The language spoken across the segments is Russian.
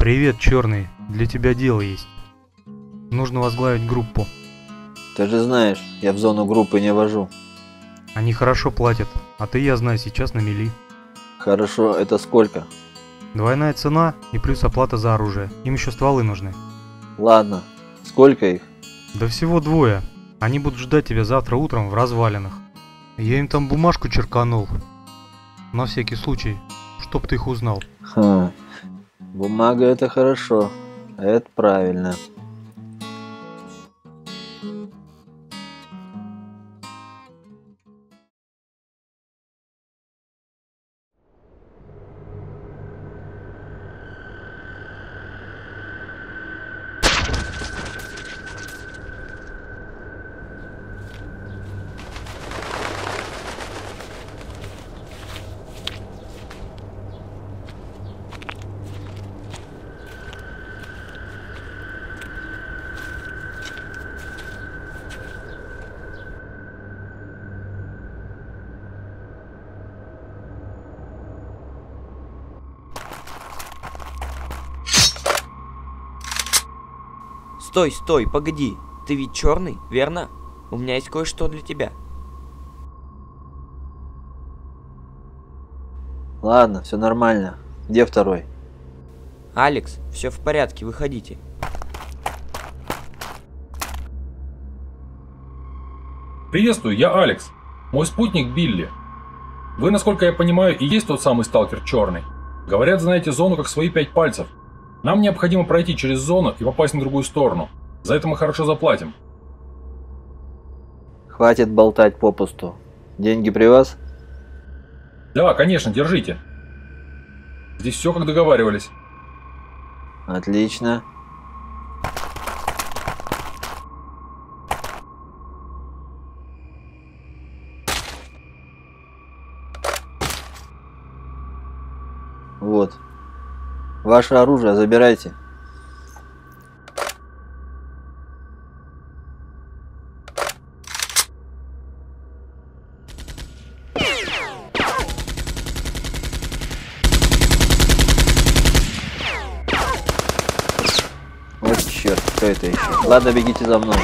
Привет, черный. Для тебя дело есть. Нужно возглавить группу. Ты же знаешь, я в зону группы не вожу. Они хорошо платят, а ты, я знаю, сейчас на мели. Хорошо, это сколько? Двойная цена и плюс оплата за оружие. Им еще стволы нужны. Ладно, сколько их? Да всего двое. Они будут ждать тебя завтра утром в развалинах. Я им там бумажку черканул. На всякий случай, чтоб ты их узнал. Ха. Бумага это хорошо. Это правильно. Стой, стой, погоди. Ты ведь черный, верно? У меня есть кое-что для тебя. Ладно, все нормально. Где второй? Алекс, все в порядке, выходите. Приветствую, я Алекс. Мой спутник Билли. Вы, насколько я понимаю, и есть тот самый сталкер черный. Говорят, знаете зону как свои 5 пальцев. Нам необходимо пройти через зону и попасть на другую сторону. За это мы хорошо заплатим. Хватит болтать попусту. Деньги при вас? Да, конечно, держите. Здесь все как договаривались. Отлично. Вот. Ваше оружие забирайте. Вот черт, кто это еще? Ладно, бегите за мной.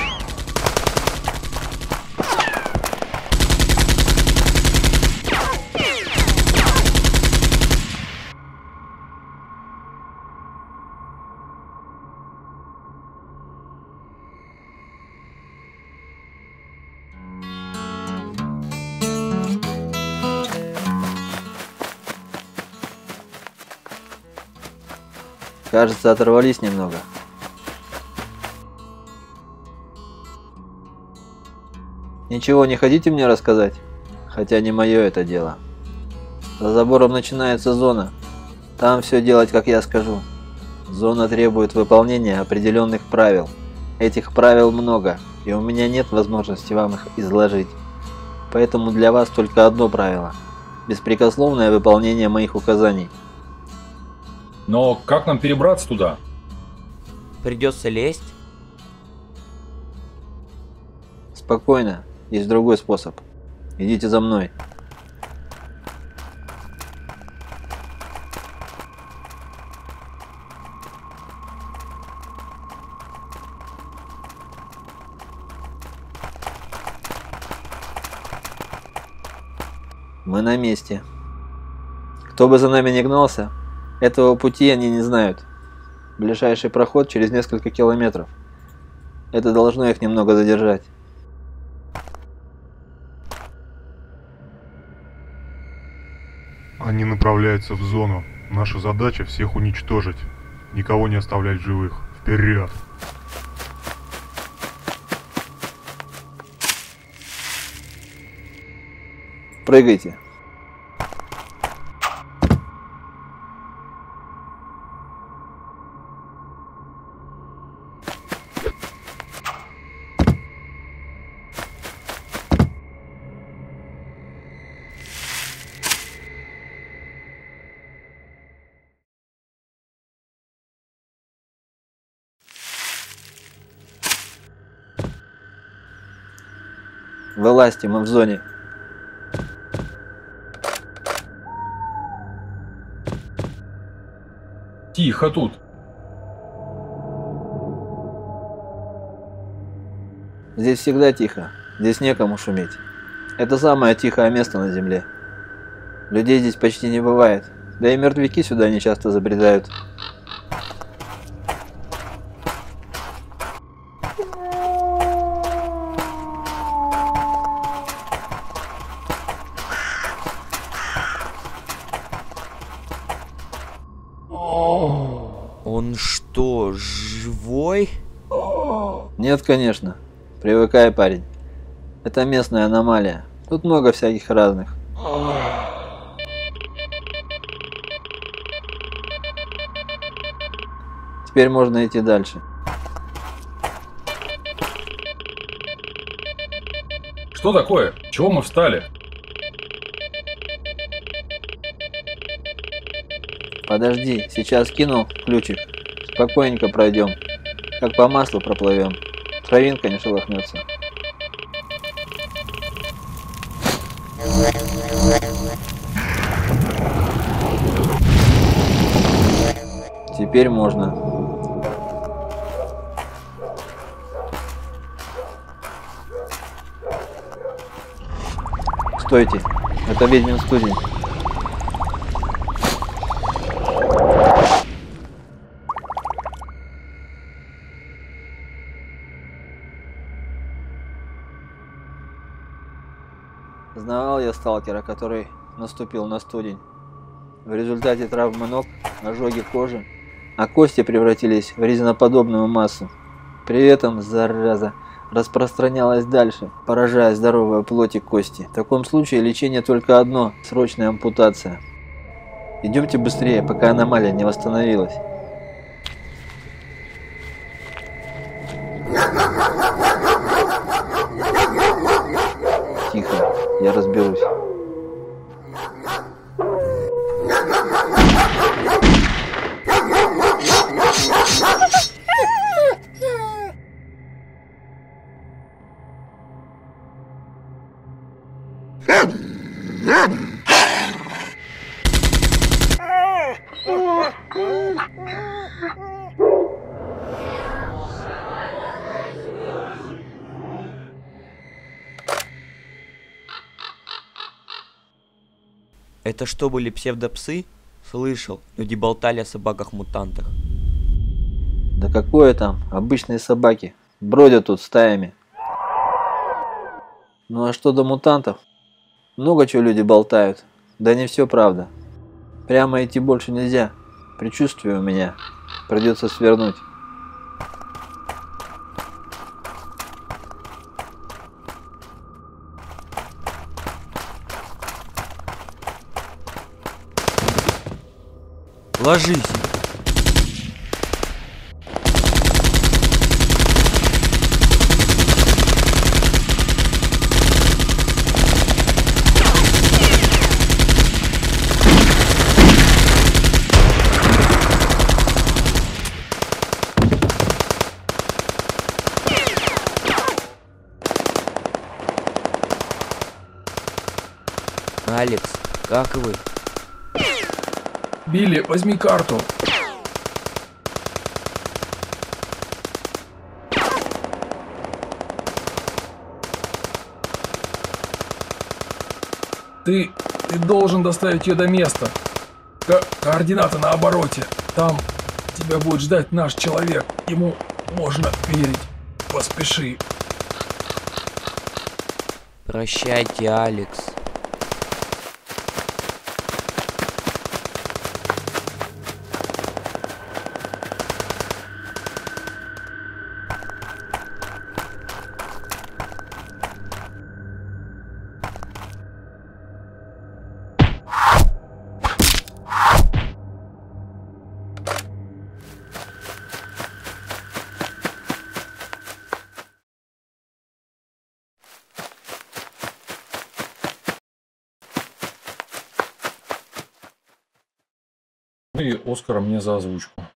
Кажется, оторвались немного. Ничего не хотите мне рассказать? Хотя не мое это дело. За забором начинается зона. Там все делать, как я скажу. Зона требует выполнения определенных правил. Этих правил много, и у меня нет возможности вам их изложить. Поэтому для вас только одно правило. Беспрекословное выполнение моих указаний. Но как нам перебраться туда? Придется лезть? Спокойно, есть другой способ. Идите за мной. Мы на месте. Кто бы за нами ни гнался, этого пути они не знают. Ближайший проход через несколько километров. Это должно их немного задержать. Они направляются в зону. Наша задача всех уничтожить. Никого не оставлять живых. Вперед! Прыгайте! Вылазьте, мы в зоне. Тихо тут. Здесь всегда тихо, здесь некому шуметь. Это самое тихое место на земле. Людей здесь почти не бывает, да и мертвяки сюда нечасто забредают. Он что, живой? Нет, конечно. Привыкай, парень. Это местная аномалия. Тут много всяких разных. Теперь можно идти дальше. Что такое? Чего мы встали? Подожди, сейчас кину ключик. Спокойненько пройдем. Как по маслу проплывем. Травинка не шелохнется. Теперь можно. Стойте, это ведьмин студень. Знавал я сталкера, который наступил на студень. В результате травмы ног, ожоги кожи, а кости превратились в резиноподобную массу. При этом, зараза, распространялась дальше, поражая здоровую плоть и кости. В таком случае лечение только одно – срочная ампутация. Идемте быстрее, пока аномалия не восстановилась. Тихо, я разберусь. Это что, были псевдопсы? Слышал, люди болтали о собаках-мутантах. Да какое там, обычные собаки. Бродят тут стаями. Ну а что до мутантов? Много чего люди болтают. Да не все правда. Прямо идти больше нельзя. Предчувствие у меня. Придется свернуть. Ложись. Алекс, как вы? Билли, возьми карту. Ты должен доставить ее до места. Координаты на обороте. Там тебя будет ждать наш человек. Ему можно верить. Поспеши. Прощайте, Алекс. И Оскара мне за озвучку.